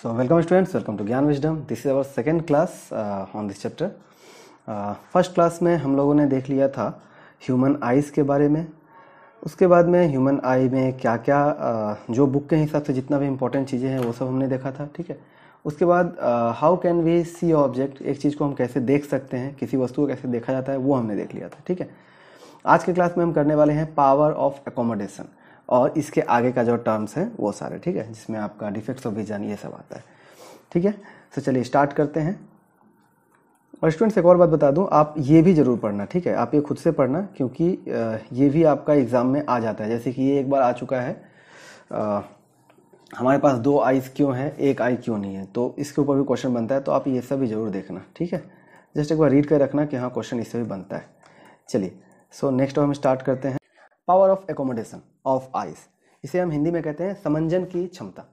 So welcome students, welcome to Gyan wisdom. This is our second class on this chapter. First class में हम लोगों ने देख लिया था ह्यूमन आइज़ के बारे में। उसके बाद में ह्यूमन आई में क्या क्या जो बुक के हिसाब से जितना भी इम्पोर्टेंट चीज़ें हैं वो सब हमने देखा था, ठीक है। उसके बाद how can we see object, एक चीज़ को हम कैसे देख सकते हैं, किसी वस्तु को कैसे देखा जाता है वो हमने देख लिया था, ठीक है। आज के क्लास में हम करने वाले हैं पावर ऑफ एकोमोडेशन और इसके आगे का जो टर्म्स हैं वो सारे, ठीक है, जिसमें आपका डिफेक्ट्स ऑफ विजन ये सब आता है, ठीक है। तो चलिए स्टार्ट करते हैं। और स्टूडेंट्स एक और बात बता दूं, आप ये भी ज़रूर पढ़ना, ठीक है, आप ये खुद से पढ़ना क्योंकि ये भी आपका एग्ज़ाम में आ जाता है। जैसे कि ये एक बार आ चुका है हमारे पास दो आईज़ क्यों है, एक आई क्यों नहीं है, तो इसके ऊपर भी क्वेश्चन बनता है, तो आप ये सब भी ज़रूर देखना, ठीक है। जस्ट एक बार रीड कर रखना कि हाँ क्वेश्चन इससे भी बनता है। चलिए सो नेक्स्ट हम स्टार्ट करते हैं। Power of accommodation of eyes, इसे हम हिंदी में कहते हैं समंजन की क्षमता।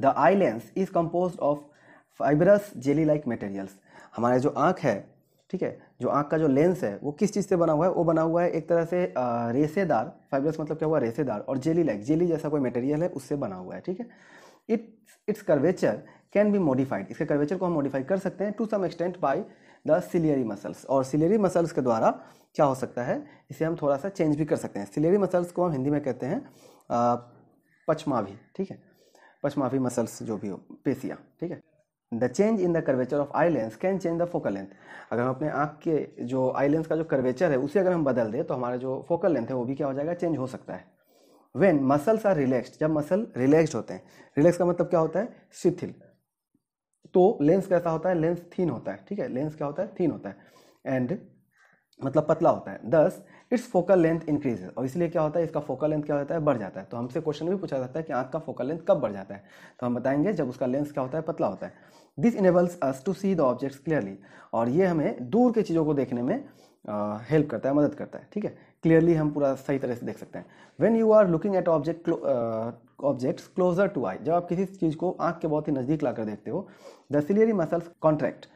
The eye lens is compose of fibrous jelly like materials. हमारा जो आँख है, ठीक है, जो आँख का जो लेंस है वो किस चीज़ से बना हुआ है, वो बना हुआ है एक तरह से रेसेदार, फाइबरस मतलब क्या हुआ रेसेदार, और जेली लाइक जेली जैसा कोई मटेरियल है उससे बना हुआ है, ठीक है। It's curvature can be modified, इसके कर्वेचर को हम मॉडिफाई कर सकते हैं to some extent by the ciliary muscles, और सिलियरी मसल्स के द्वारा क्या हो सकता है, इसे हम थोड़ा सा चेंज भी कर सकते हैं। सिलियरी मसल्स को हम हिंदी में कहते हैं पचमाभी, ठीक है, पचमाभी मसल्स जो भी हो, पेशियाँ, ठीक है। The change in the curvature of eye lens can change the focal length. अगर हम अपने आँख के जो आई लेंस का जो कर्वेचर है उसे अगर हम बदल दें तो हमारा जो फोकल लेंथ है वो भी क्या हो जाएगा, चेंज हो सकता है। वेन मसल्स आर रिलैक्स्ड, जब मसल रिलैक्स्ड होते हैं, रिलैक्स का मतलब क्या होता है, शिथिल, तो लेंस कैसा होता है, लेंस थीन होता है, ठीक है, लेंस क्या होता है, थीन होता है, एंड मतलब पतला होता है। दस इट्स फोकल लेंथ इंक्रीजेज, और इसलिए क्या होता है, इसका फोकल लेंथ क्या होता है, बढ़ जाता है। तो हमसे क्वेश्चन भी पूछा जाता है कि आँख का फोकल लेंथ कब बढ़ जाता है, तो हम बताएंगे जब उसका लेंस क्या होता है, पतला होता है। This enables us to see the objects clearly, और ये हमें दूर की चीज़ों को देखने में हेल्प करता है, मदद करता है, ठीक है, क्लियरली हम पूरा सही तरह से देख सकते हैं। When you are looking at objects closer to eye, जब आप किसी चीज़ को आँख के बहुत ही नज़दीक लाकर देखते हो, द सिलियरी मसल्स कॉन्ट्रैक्ट,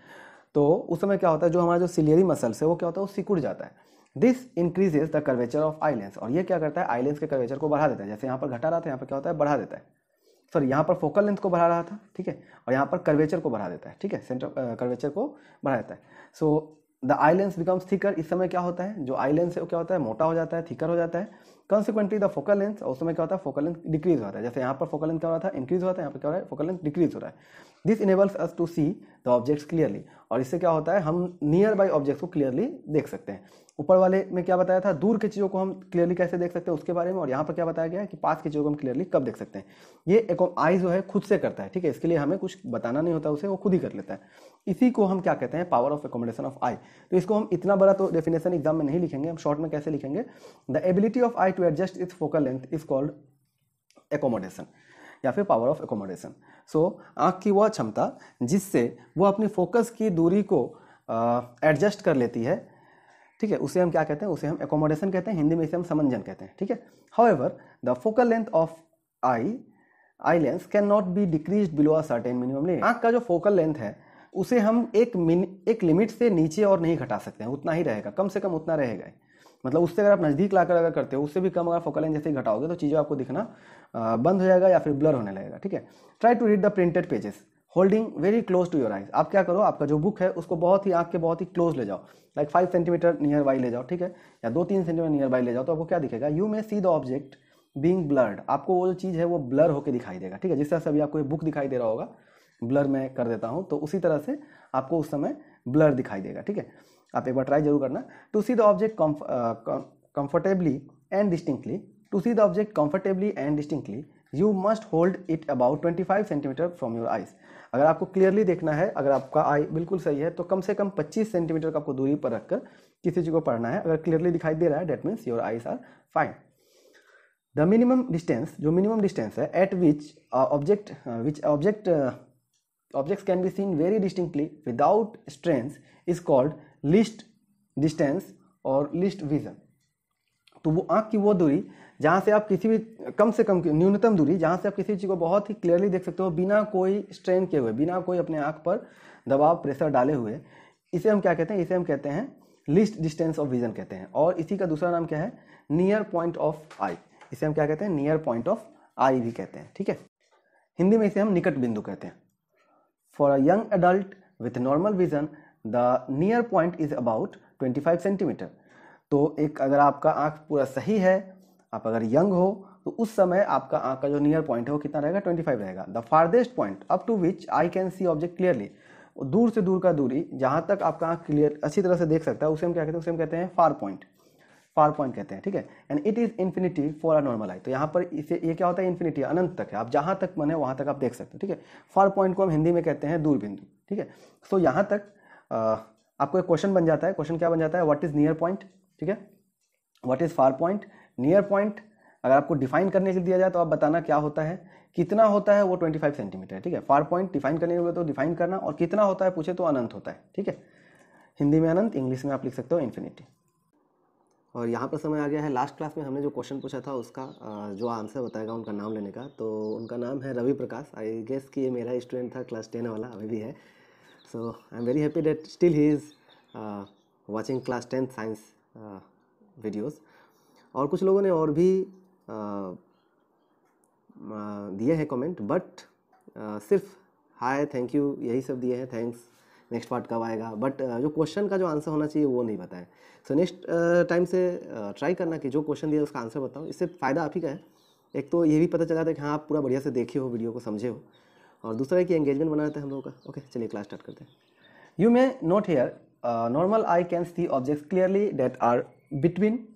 तो उस समय क्या होता है, जो हमारा जो सिलियरी मसल्स है वो क्या होता है, वो सिकुड़ जाता है। This increases the curvature of eye lens, और ये क्या करता है, आई लेंस के कर्वेचर को बढ़ा देता है। जैसे यहाँ पर घटा रहा था, यहाँ पर क्या होता है, बढ़ा देता है, सॉरी यहाँ पर फोकल लेंथ को बढ़ा रहा था, ठीक है, और यहाँ पर कर्वेचर को बढ़ा देता है, ठीक है, सेंटर कर्वेचर को बढ़ा देता है। So the eye lens becomes thicker, इस समय क्या होता है, जो आई लेंस है वो क्या होता है, मोटा हो जाता है, थिकर हो जाता है। कॉन्सिक्वेंटली द फोकल लेंथ, उस समय क्या होता है, फोकल लेंथ डिक्रीज होता है। जैसे यहाँ पर फोकल लेंथ क्या हो रहा था, इंक्रीज होता है, यहाँ पर क्या हो रहा है, फोकल लेंथ डिक्रीज हो रहा है। This enables us to see the objects clearly, और इससे क्या होता है, हम नियर बाय ऑब्जेक्ट्स को क्लियरली देख सकते हैं। ऊपर वाले में क्या बताया था, दूर की चीज़ों को हम क्लियरली कैसे देख सकते हैं उसके बारे में, और यहाँ पर क्या बताया गया है कि पास की चीज़ों को हम क्लियरली कब देख सकते हैं। ये एक आई जो है खुद से करता है, ठीक है, इसके लिए हमें कुछ बताना नहीं होता, उसे वो खुद ही कर लेता है। इसी को हम क्या कहते हैं, power of accommodation of eye. तो इसको हम इतना बड़ा तो डेफिनेशन एग्जाम में नहीं लिखेंगे, हम शॉर्ट में कैसे लिखेंगे, the ability of eye to adjust its focal length is called accommodation, या फिर पावर ऑफ एकोमोडेशन। सो आँख की वह क्षमता जिससे वह अपनी फोकस की दूरी को एडजस्ट कर लेती है, ठीक है, उसे हम क्या कहते हैं, उसे हम एकोमोडेशन कहते हैं, हिंदी में इसे हम समंजन कहते हैं, ठीक है। However the focal length of eye lens can not be decrease below a certain minimum limit. आँख का जो फोकल लेंथ है उसे हम एक लिमिट से नीचे और नहीं घटा सकते हैं, उतना ही रहेगा, कम से कम उतना रहेगा। मतलब उससे अगर आप नज़दीक लाकर अगर करते हो, उससे भी कम अगर फोकल लेंथ जैसे घटाओगे तो चीज़ें आपको दिखना बंद हो जाएगा या फिर ब्लर होने लगेगा, ठीक है। Try to read the printed pages holding very close to your eyes. आप क्या करो, आपका जो बुक है उसको बहुत ही आँख के बहुत ही क्लोज ले जाओ, लाइक 5 सेंटीमीटर नियर बाई ले जाओ, ठीक है, या 2-3 सेंटीमीटर नियर बाई ले जाओ, तो आपको क्या दिखेगा, you may see the object being blurred, आपको वो जो चीज़ है वो ब्लर होकर दिखाई देगा, ठीक है। जिस तरह से अभी आपको ये बुक दिखाई दे रहा होगा, ब्लर मैं कर देता हूँ, तो उसी तरह से आपको उस समय ब्लर दिखाई देगा, ठीक है। आप एक बार ट्राई जरूर करना। To see the object comfortably and distinctly, to see the object comfortably and distinctly you must hold it about 25 centimetre from your eyes. अगर आपको क्लियरली देखना है, अगर आपका आई बिल्कुल सही है, तो कम से कम 25 सेंटीमीटर का आपको दूरी पर रखकर किसी चीज़ को पढ़ना है। अगर क्लियरली दिखाई दे रहा है, that means your eyes are fine. The minimum distance, जो मिनिमम डिस्टेंस है at which objects can be seen very distinctly without strains is called least distance और लिस्ट विजन। तो वो आँख की वो दूरी जहाँ से आप किसी भी कम से कम न्यूनतम दूरी जहाँ से आप किसी चीज़ को बहुत ही क्लियरली देख सकते हो बिना कोई स्ट्रेन किए हुए, बिना कोई अपने आँख पर दबाव प्रेशर डाले हुए, इसे हम क्या कहते हैं, इसे हम कहते हैं लिस्ट डिस्टेंस ऑफ विजन कहते हैं। और इसी का दूसरा नाम क्या है, नियर पॉइंट ऑफ आई, इसे हम क्या कहते हैं, नियर पॉइंट ऑफ आई भी कहते हैं, ठीक है। हिंदी में इसे हम निकट बिंदु कहते हैं। For a young adult with normal vision the near point is about 25 centimetre. तो एक अगर आपका आँख पूरा सही है, आप अगर यंग हो तो उस समय आपका आँख का जो नियर पॉइंट है वो कितना रहेगा, 25 रहेगा। The farthest point up to which eye can see object clearly, दूर से दूर का दूरी जहाँ तक आपका आँख क्लियर अच्छी तरह से देख सकता है उसे हम क्या कहते हैं, उसे हम कहते हैं फार पॉइंट, फार पॉइंट कहते हैं, ठीक है। And it is infinity for a normal eye. तो यहाँ पर इसे ये क्या होता है, इन्फिनिटी अनंत तक है, आप जहाँ तक मन है वहाँ तक आप देख सकते हो, ठीक है। फार पॉइंट को हम हिंदी में कहते हैं दूर बिंदु, ठीक है। सो यहाँ तक आपको एक क्वेश्चन बन जाता है, क्वेश्चन क्या बन जाता है, व्हाट इज़ नियर पॉइंट, ठीक है, what is far point. Near point अगर आपको डिफाइन करने के लिए दिया जाए तो आप बताना क्या होता है, कितना होता है, वो 25 सेंटीमीटर है, ठीक है। फार पॉइंट डिफाइन करने के लिए तो डिफाइन करना, और कितना होता है पूछे तो अनंत होता है, ठीक है। हिंदी में अनंत, इंग्लिश में आप लिख सकते हो इन्फिनिटी। और यहाँ पर समय आ गया है, लास्ट क्लास में हमने जो क्वेश्चन पूछा था उसका जो आंसर बताएगा उनका नाम लेने का। तो उनका नाम है रवि प्रकाश। आई गेस कि ये मेरा स्टूडेंट था क्लास 10 वाला, अभी भी है। So I am very happy that still he is watching class 10 science videos. और कुछ लोगों ने और भी दिए हैं कमेंट, बट सिर्फ हाय थैंक यू यही सब दिए हैं, थैंक्स नेक्स्ट पार्ट कब आएगा, बट जो क्वेश्चन का जो आंसर होना चाहिए वो नहीं बताएं। सो नेक्स्ट टाइम से ट्राई करना कि जो क्वेश्चन दिया उसका आंसर बताओ, इससे फ़ायदा आप ही का है। एक तो ये भी पता चला था कि हाँ आप पूरा बढ़िया से देखे हो, वीडियो को समझे हो, और दूसरा है कि एंगेजमेंट बना रहता है हम लोगों का। ओके चलिए क्लास स्टार्ट करते हैं। You may note here normal eye can see objects clearly that are between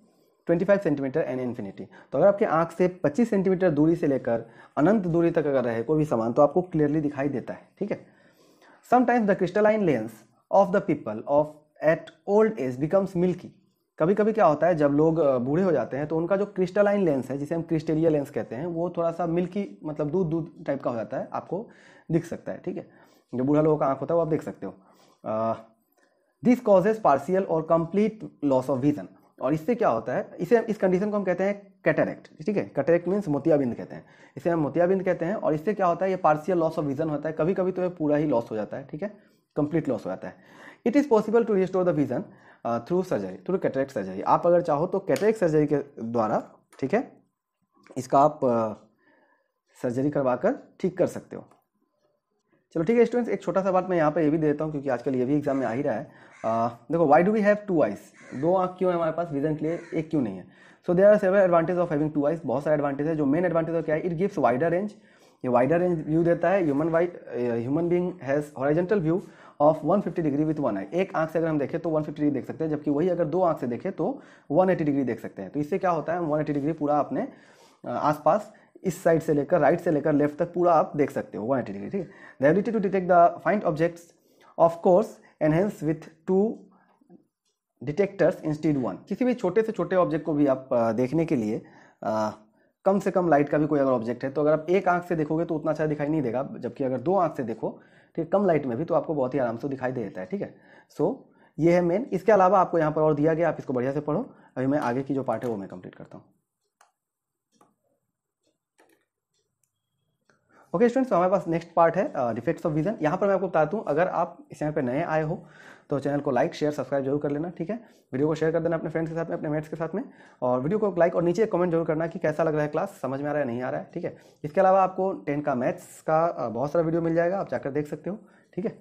25 centimetre and infinity. तो अगर आपके आँख से 25 सेंटीमीटर दूरी से लेकर अनंत दूरी तक अगर रहे कोई भी सामान तो आपको क्लियरली दिखाई देता है, ठीक है। Sometimes the crystalline lens of the people of at old age becomes milky. कभी कभी क्या होता है जब लोग बूढ़े हो जाते हैं तो उनका जो क्रिस्टलाइन लेंस है, जिसे हम क्रिस्टेलिया लेंस कहते हैं, वो थोड़ा सा मिल्की मतलब दूध दूध टाइप का हो जाता है, आपको दिख सकता है, ठीक है। जो बूढ़ा लोगों का आँख होता है वो आप देख सकते हो। दिस कॉजेज पार्शियल और कंप्लीट लॉस ऑफ विजन, और इससे क्या होता है, इसे इस कंडीशन को हम कहते हैं कैटरेक्ट, ठीक है। कैटरेक्ट मीन्स मोतियाबिंद कहते हैं, इसे हम मोतियाबिंद कहते हैं। और इससे क्या होता है, ये पार्शियल लॉस ऑफ विजन होता है, कभी कभी तो ये पूरा ही लॉस हो जाता है, ठीक है, कंप्लीट लॉस हो जाता है। It is possible to restore the vision through surgery, through cataract surgery. आप अगर चाहो तो कैटरेक्ट सर्जरी के द्वारा, ठीक है, इसका आप सर्जरी करवाकर ठीक कर सकते हो। चलो ठीक है स्टूडेंट्स, एक छोटा सा बात मैं यहाँ पर ये भी देता हूँ क्योंकि आजकल ये भी एग्जाम में आ ही रहा है। देखो why do we have two eyes, दो आँख क्यों है हमारे पास विजन के लिए, एक क्यों नहीं है। So there are several advantage of having two eyes, बहुत सारे एडवांटेज है। जो मेन एडवांटेज है क्या है, इट गिव्स वाइडर रेंज, ये वाइडर रेंज व्यू देता है। Human being has horizontal view of 150 degree with one eye. एक आँख से अगर हम देखें तो 150 डिग्री देख सकते हैं, जबकि वही अगर दो आँख से देखें तो 180 डिग्री देख सकते हैं। तो इससे क्या होता है, हम 180 डिग्री पूरा अपने आसपास, इस साइड से लेकर राइट से लेकर लेफ्ट तक पूरा आप देख सकते हो 180 डिग्री, ठीक है। The ability to detect the find objects of course enhance with 2 detectors instead 1। किसी भी छोटे से छोटे ऑब्जेक्ट को भी आप देखने के लिए कम से कम लाइट का भी कोई अगर ऑब्जेक्ट है तो अगर आप एक आंख से देखोगे तो उतना अच्छा दिखाई नहीं देगा, जबकि अगर दो आंख से देखो, ठीक, कम लाइट में भी तो आपको बहुत ही आराम से दिखाई दे देता है, ठीक है। सो ये है मेन। इसके अलावा आपको यहाँ पर और दिया गया, आप इसको बढ़िया से पढ़ो। अभी मैं आगे की जो पार्ट है वो मैं कंप्लीट करता हूँ। ओके स्टूडेंट्स, तो हमारे पास नेक्स्ट पार्ट है डिफेक्ट्स ऑफ विजन। यहाँ पर मैं आपको बता दूँ, अगर आप इस चैनल पर नए आए हो तो चैनल को लाइक शेयर सब्सक्राइब जरूर कर लेना, ठीक है। वीडियो को शेयर कर देना अपने फ्रेंड्स के साथ में, अपने मेट्स के साथ में, और वीडियो को लाइक और नीचे कमेंट जरूर करना कि कैसा लग रहा है क्लास, समझ में आ रहा है नहीं आ रहा है, ठीक है। इसके अलावा आपको 10 का मैथ्स का बहुत सारा वीडियो मिल जाएगा, आप जाकर देख सकते हो, ठीक है।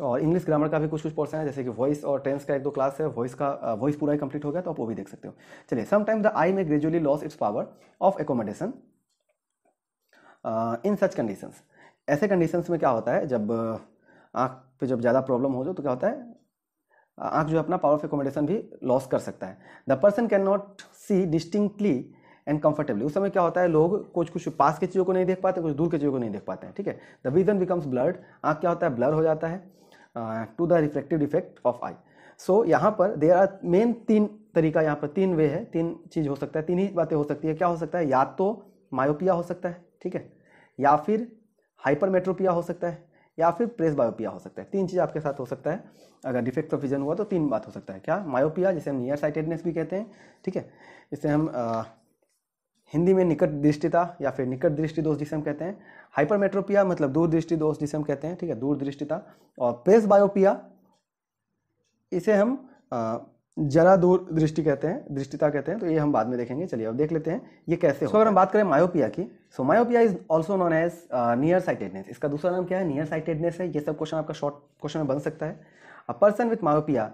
और इंग्लिश ग्रामर का भी कुछ कुछ पोर्सन है, जैसे कि वॉइस और टेंस का 1-2 क्लास है, वॉइस का वॉइस पूरा ही कंप्लीट हो गया तो आप वो भी देख सकते हो। चलिए, sometime the eye may gradually loss its power of accommodation in such conditions. ऐसे कंडीशंस में क्या होता है, जब आँख पे जब ज़्यादा प्रॉब्लम हो जाए तो क्या होता है, आँख जो अपना पावर ऑफ एकोमोडेशन भी लॉस कर सकता है। The person can not see distinctly and comfortably. उस समय क्या होता है, लोग कुछ कुछ पास की चीज़ों को नहीं देख पाते, कुछ दूर की चीज़ों को नहीं देख पाते हैं, ठीक है। द विजन बिकम्स ब्लर्ड, आँख क्या होता है ब्लर हो जाता है। To the reflective defect of eye. So यहाँ पर देयर आर मेन 3 तरीका, यहाँ पर 3 वे है, 3 चीज़ हो सकता है, 3 ही बातें हो सकती है। क्या हो सकता है, या तो मायोपिया हो सकता है, ठीक है, या फिर हाइपरमेट्रोपिया हो सकता है, या फिर प्रेसबायोपिया हो सकता है। 3 चीज़ आपके साथ हो सकता है अगर डिफेक्ट ऑफ विजन हुआ तो। 3 बात हो सकता है, क्या, मायोपिया जिसे हम नियर साइटेडनेस भी कहते हैं, ठीक है, इसे हम हिंदी में निकट दृष्टिता या फिर निकट दृष्टि दोष जिसे हम कहते हैं। हाइपरमेट्रोपिया मतलब दूरदृष्टि दोष जिसे हम कहते हैं, ठीक है, दूरदृष्टिता। और प्रेसबायोपिया, इसे हम जरा दूर दृष्टि कहते हैं, दृष्टिता कहते हैं, तो ये हम बाद में देखेंगे। चलिए अब देख लेते हैं ये कैसे हो। अगर हम बात करें मायोपिया की, so myopia is also known as near sightedness. इसका दूसरा नाम क्या है? नियर साइटेडनेस है। ये सब क्वेश्चन आपका शॉर्ट क्वेश्चन में बन सकता है। A person with myopia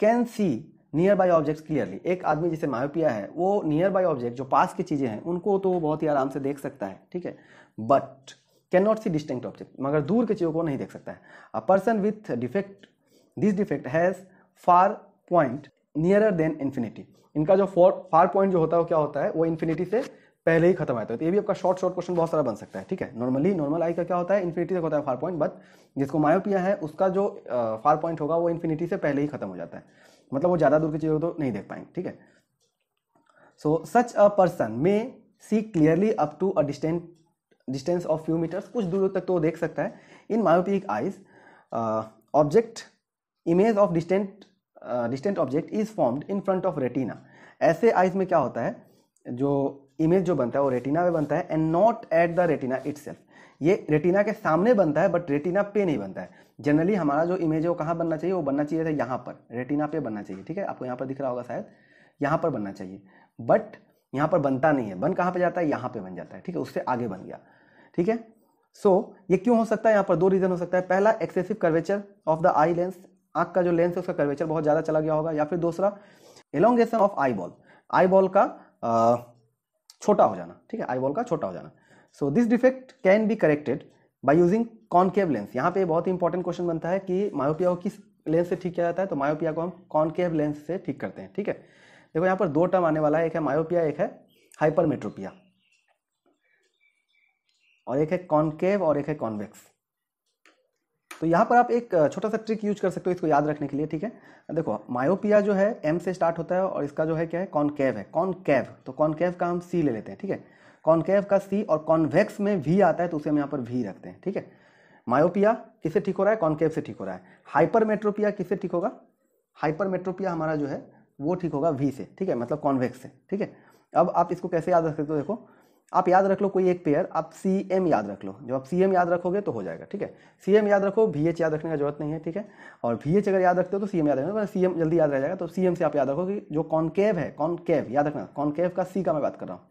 can see nearby objects clearly. एक आदमी जिसे मायोपिया है वो नियर बाई ऑब्जेक्ट जो पास की चीज़ें हैं उनको तो बहुत ही आराम से देख सकता है, ठीक है, but can not see distinct object, मगर दूर की चीज़ों को नहीं देख सकता है। A person with defect, this defect has far point nearer than infinity. इनका जो फार पॉइंट जो होता है वो क्या होता है, वो इन्फिनिटी से पहले ही खत्म आता है। तो ये भी आपका शॉर्ट क्वेश्चन बहुत सारा बन सकता है, ठीक है। नॉर्मली नॉर्मल आई का क्या होता है, इन्फिनिटी तक होता है फार पॉइंट, बट जिसको मायोपिया है उसका जो फार पॉइंट होगा वो इन्फिनिटी से पहले ही खत्म हो जाता है, मतलब वो ज़्यादा दूर की चीज़ों को तो नहीं देख पाएंगे, ठीक है। So such a person may see clearly up to a distance of few metres. कुछ दूर तक तो वो देख सकता है। In myopic eyes object image of distant object is formed in front of retina. ऐसे आइज में क्या होता है, जो इमेज जो बनता है वो रेटिना में बनता है and not at the retina itself. ये रेटिना के सामने बनता है बट रेटिना पे नहीं बनता है। जनरली हमारा जो इमेज है वो कहाँ बनना चाहिए, वो बनना चाहिए था यहाँ पर, रेटिना पे बनना चाहिए, ठीक है। आपको यहाँ पर दिख रहा होगा शायद, यहाँ पर बनना चाहिए, बट यहाँ पर बनता नहीं है। बन कहाँ पे जाता है, यहाँ पे बन जाता है, ठीक है, उससे आगे बन गया, ठीक है। सो ये क्यों हो सकता है, यहाँ पर दो रीज़न हो सकता है। पहला, excessive curvature of the eye lens, आँख का जो लेंस है उसका कर्वेचर बहुत ज़्यादा चला गया होगा। या फिर दूसरा, एलोंगेशन ऑफ आई बॉल का छोटा हो जाना, ठीक है, आई बॉल का छोटा हो जाना। So this defect can be corrected by using concave lens. यहाँ पे बहुत ही इंपॉर्टेंट क्वेश्चन बनता है कि मायोपिया को किस लेंस से ठीक किया जाता है, तो मायोपिया को हम कॉन्केव लेंस से ठीक करते हैं, ठीक है। देखो यहाँ पर दो टर्म आने वाला है, एक है मायोपिया, एक है हाइपरमेट्रोपिया, और एक है कॉन्केव और एक है कॉन्वेक्स। तो यहाँ पर आप एक छोटा सा ट्रिक यूज कर सकते हो इसको याद रखने के लिए, ठीक है। देखो मायोपिया जो है एम से स्टार्ट होता है और इसका जो है क्या है, कॉन्केव है। कॉन्केव, तो कॉन्केव का हम सी ले लेते हैं, ठीक है, कॉन्केव का सी, और कॉन्वेक्स में वी आता है तो उसे हम यहाँ पर वी रखते हैं, ठीक है। मायोपिया किससे ठीक हो रहा है, कॉन्केव से ठीक हो रहा है। हाइपरमेट्रोपिया किससे ठीक होगा, हाइपरमेट्रोपिया हमारा जो है वो ठीक होगा वी से, ठीक है, मतलब कॉन्वेक्स से, ठीक है। अब आप इसको कैसे याद रख सकते हो, देखो आप याद रख लो कोई एक पेयर, आप सी एम याद रख लो। जब आप सी एम याद रखोगे तो हो जाएगा, ठीक है। सी एम याद रखो, वी एच याद रखने की जरूरत नहीं है, ठीक है। और वी एच अगर याद रखते हो तो सी एम याद रखना, सी एम जल्दी याद रह जाएगा। तो सी एम से आप याद रखो कि जो कॉन्केव है, कॉन्केव याद रखना, कॉन्केव का सी का मैं बात कर रहा हूँ,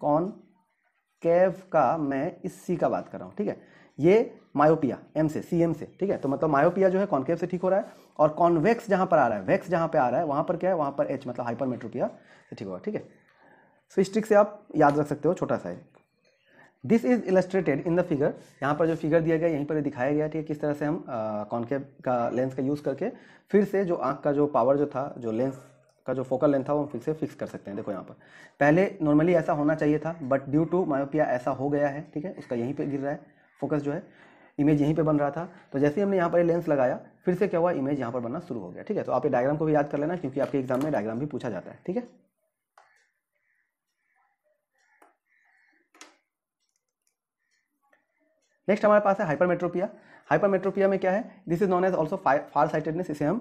कॉन्केव का मैं इस सी का बात कर रहा हूँ, ठीक है। ये मायोपिया एम से, सी एम से, ठीक है। तो मतलब मायोपिया जो है कॉन्केव से ठीक हो रहा है, और कॉन्वेक्स जहाँ पर आ रहा है, वेक्स जहाँ पर आ रहा है वहाँ पर क्या है, वहाँ पर एच मतलब हाइपरमेट्रोपिया से ठीक होगा, ठीक है। सो इस ट्रिक से आप याद रख सकते हो, छोटा सा एक। This is illustrated in the figure. यहाँ पर जो फिगर दिया गया यहीं पर दिखाया गया, ठीक है, किस तरह से हम कॉन्केव का लेंस का यूज़ करके फिर से जो आँख का जो पावर जो था, जो लेंस का जो फोकल लेंथ था वो हम फिर से फिक्स कर सकते हैं। देखो यहाँ पर पहले नॉर्मली ऐसा होना चाहिए था बट ड्यू टू मायोपिया ऐसा हो गया है, ठीक है, उसका यहीं पर गिर रहा है फोकस, जो है इमेज यहीं पे बन रहा था। तो जैसे ही हमने यहाँ पर लेंस लगाया फिर से क्या हुआ, इमेज यहाँ पर बनना शुरू हो गया, ठीक है। तो आप ये डायग्राम को भी याद कर लेना क्योंकि आपके एग्जाम में डायग्राम भी पूछा जाता है, ठीक है। नेक्स्ट हमारे पास है हाइपरमेट्रोपिया। हाइपरमेट्रोपिया में क्या है, this is known as also far sightedness. इसे हम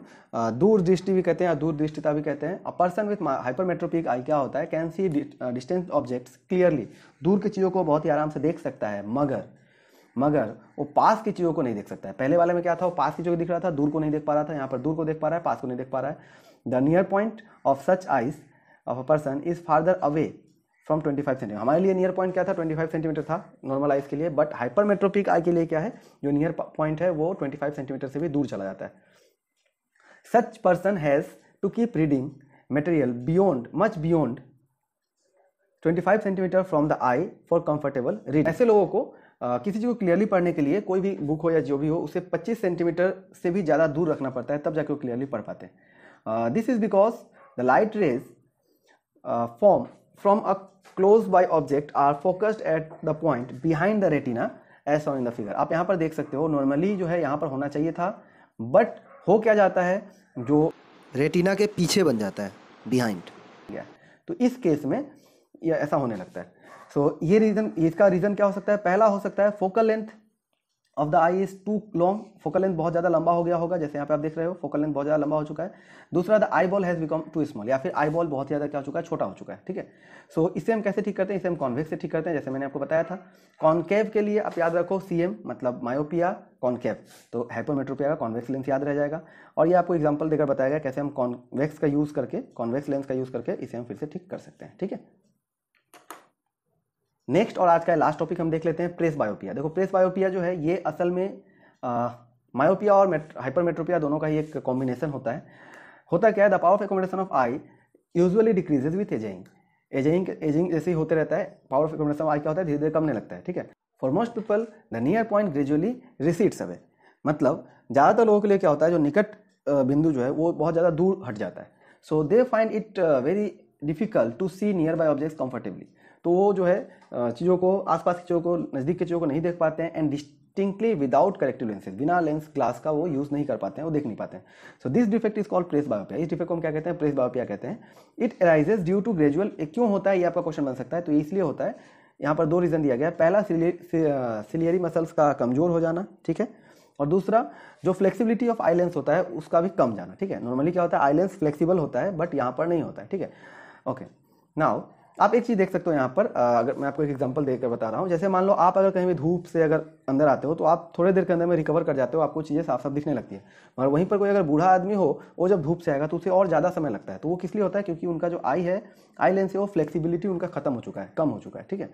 दूर दृष्टि भी कहते हैं, दूर दृष्टिता भी कहते हैं। A person with hypermetropic eye क्या होता है, can see distance objects clearly. दूर की चीज़ों को बहुत ही आराम से देख सकता है, मगर वो पास की चीज़ों को नहीं देख सकता है। पहले वाले में क्या था, वो पास की चीज़ों को दिख रहा था, दूर को नहीं देख पा रहा था। यहाँ पर दूर को देख पा रहा है, पास को नहीं देख पा रहा है। The near point of such eyes of a person is farther away from 25 centimetre. हमारे लिए नियर पॉइंट क्या था, 25 सेंटीमीटर था नॉर्मल आइज के लिए, बट हाइपरमेट्रोपिक आई के लिए क्या है, जो नियर पॉइंट है वो 25 सेंटीमीटर से भी दूर चला जाता है। Such person has to keep reading material beyond much beyond 25 centimetre from the eye for comfortable read. ऐसे लोगों को किसी चीज़ को क्लियरली पढ़ने के लिए कोई भी बुक हो या जो भी हो उसे 25 सेंटीमीटर से भी ज़्यादा दूर रखना पड़ता है, तब जाकर वो क्लियरली पढ़ पाते हैं। This is because the light rays form from a close by object are focused at the point behind the retina as shown in the figure. आप यहाँ पर देख सकते हो, नॉर्मली जो है यहाँ पर होना चाहिए था बट हो क्या जाता है, जो रेटिना के पीछे बन जाता है, बिहाइंड। तो इस केस में यह ऐसा होने लगता है। सो ये रीज़न, इसका रीज़न क्या हो सकता है, पहला हो सकता है focal length of the eye is too long, focal length बहुत ज़्यादा लंबा हो गया होगा, जैसे यहाँ पे आप देख रहे हो फोकल लेंथ बहुत ज़्यादा लंबा हो चुका है। दूसरा, the eyeball has become too small, या फिर आई बॉल बहुत ज़्यादा क्या हो चुका है, छोटा हो चुका है। ठीक है, सो इसे हम कैसे ठीक करते हैं, इसे हम कॉन्वेक्स से ठीक करते हैं, जैसे मैंने आपको बताया था। कॉन्केव के लिए आप याद रखो सीएम मतलब मायोपिया कॉन्केव, तो हाइपरमेट्रोपिया का कॉन्वेक्स लेंस याद रह जाएगा। और ये आपको एग्जाम्पल देकर बताएगा कैसे हम कॉन्वेक्स का यूज़ करके, कॉन्वेक्स लेंस का यूज़ करके इसे हम फिर से ठीक कर सकते हैं। ठीक है, नेक्स्ट और आज का लास्ट टॉपिक हम देख लेते हैं प्रेसबायोपिया। देखो प्रेसबायोपिया जो है ये असल में मायोपिया और हाइपरमेट्रोपिया दोनों का ही एक कॉम्बिनेशन होता है। होता क्या है, the power of accommodation of eye usually decreases with ageing जैसे ही होते रहता है power of accommodation of eye क्या होता है, धीरे धीरे कमने लगता है। ठीक है, for most people the near point gradually recedes away, मतलब ज़्यादातर लोगों के लिए क्या होता है, जो निकट बिंदु जो है वो बहुत ज़्यादा दूर हट जाता है। So they find it very difficult to see near by objects comfortably, तो वो जो है चीज़ों को, आसपास की चीज़ों को, नज़दीक की चीज़ों को नहीं देख पाते हैं। And distinctly without corrective lenses, बिना लेंस ग्लास का वो यूज़ नहीं कर पाते हैं, वो देख नहीं पाते हैं। So this defect is called presbyopia. इस डिफेक्ट को हम क्या कहते हैं, प्रेसबायोपिया कहते हैं। It arises due to gradual, क्यों होता है ये आपका क्वेश्चन बन सकता है, तो इसलिए होता है। यहाँ पर दो रीज़न दिया गया है, पहला सिलियरी मसल्स का कमज़ोर हो जाना, ठीक है, और दूसरा जो फ्लेक्सिबिलिटी ऑफ आई लेंस होता है उसका भी कम जाना। ठीक है, नॉर्मली क्या होता है, आई लेंस फ्लेक्सिबल होता है बट यहाँ पर नहीं होता है। ठीक है, ओके, नाउ आप एक चीज़ देख सकते हो यहाँ पर, अगर मैं आपको एक एग्जांपल देकर बता रहा हूँ, जैसे मान लो आप अगर कहीं भी धूप से अगर अंदर आते हो तो आप थोड़ी देर के अंदर में रिकवर कर जाते हो, आपको चीज़ें साफ साफ दिखने लगती है। मगर वहीं पर कोई अगर बूढ़ा आदमी हो, वो जब धूप से आएगा तो उसे और ज़्यादा समय लगता है। तो वो किस लिए होता है, क्योंकि उनका जो आई है, आई लेंस है, वो फ्लेक्सिबिलिटी उनका खत्म हो चुका है, कम हो चुका है। ठीक है,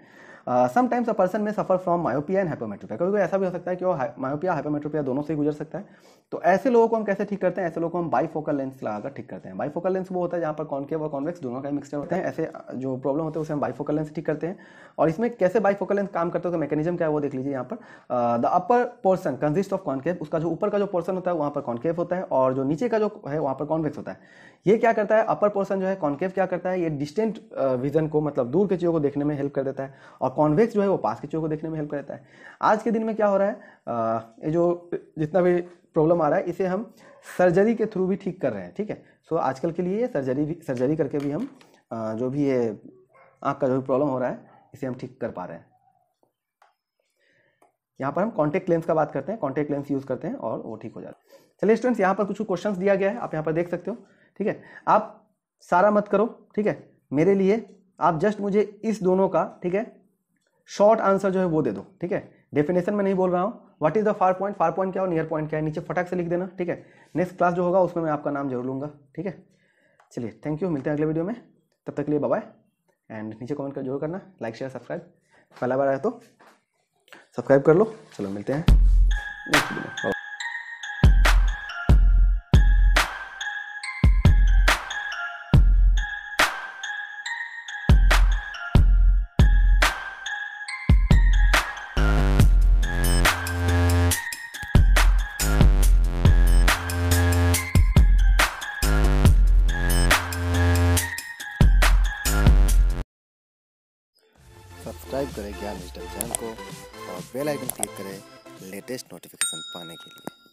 sometimes a person may suffer from myopia and hypermetropia, कभी कोई ऐसा भी हो सकता है कि वो मायोपिया हाइपरमेट्रोपिया दोनों से ही गुजर सकता है। तो ऐसे लोगों को हम कैसे ठीक करते हैं, ऐसे लोगों को हम बाईफोकल लेंस लगाकर ठीक करते हैं। बाईफोकल लेंस वो होता है जहाँ पर कॉन्केव और कॉन्वेक्स दोनों का मिक्सचर होता है, ऐसे जो प्रॉब्लम होता है उसे हम बाईफोकल लेंस ठीक करते हैं। और इसमें कैसे बाईफोकल लेंस काम करते हो, मैकेनिज्म क्या है वो देख लीजिए यहाँ पर। The upper portion consist of concave, उसका जो ऊपर का जो पोर्शन होता है वहाँ पर कॉन्केव होता है, और जो नीचे का जो है वहाँ पर कॉन्वेक्स होता है। ये क्या करता है, अपर पोर्शन जो है कॉन्केव क्या करता है, ये डिस्टेंट विजन को, मतलब दूर की चीज़ों को देखने में हेल्प कर देता है, और कॉन्वेक्स जो है वो पास की चीज़ों को देखने में हेल्प कर देता है। आज के दिन में क्या हो रहा है, ये जो जितना भी प्रॉब्लम आ रहा है इसे हम सर्जरी के थ्रू भी ठीक कर रहे हैं। ठीक है, सो आजकल के लिए सर्जरी करके भी हम जो भी ये आँख का जो भी प्रॉब्लम हो रहा है इसे हम ठीक कर पा रहे हैं। यहाँ पर हम कॉन्टेक्ट लेंस का बात करते हैं, कॉन्टेक्ट लेंस यूज़ करते हैं और वो ठीक हो जाता है। चलिए स्टूडेंट्स, यहाँ पर कुछ क्वेश्चंस दिया गया है, आप यहाँ पर देख सकते हो। ठीक है, आप सारा मत करो, ठीक है, मेरे लिए आप जस्ट मुझे इस दोनों का, ठीक है, शॉर्ट आंसर जो है वो दे दो। ठीक है, डेफिनेशन में नहीं बोल रहा हूँ, what is the far point, far point क्या है, नियर पॉइंट क्या है, नीचे फटाक से लिख देना। ठीक है, नेक्स्ट क्लास जो होगा उसमें मैं आपका नाम जरूर लूँगा। ठीक है, चलिए थैंक यू, मिलते हैं अगले वीडियो में, तब तक के लिए बाय बाय। एंड नीचे कमेंट कर जरूर करना, लाइक शेयर सब्सक्राइब, पहला बार आया तो सब्सक्राइब कर लो। चलो मिलते हैं नेक्स्ट वीडियो में। सब्सक्राइब करें ज्ञान विजडम चैनल को और बेल आइकन क्लिक करें लेटेस्ट नोटिफिकेशन पाने के लिए।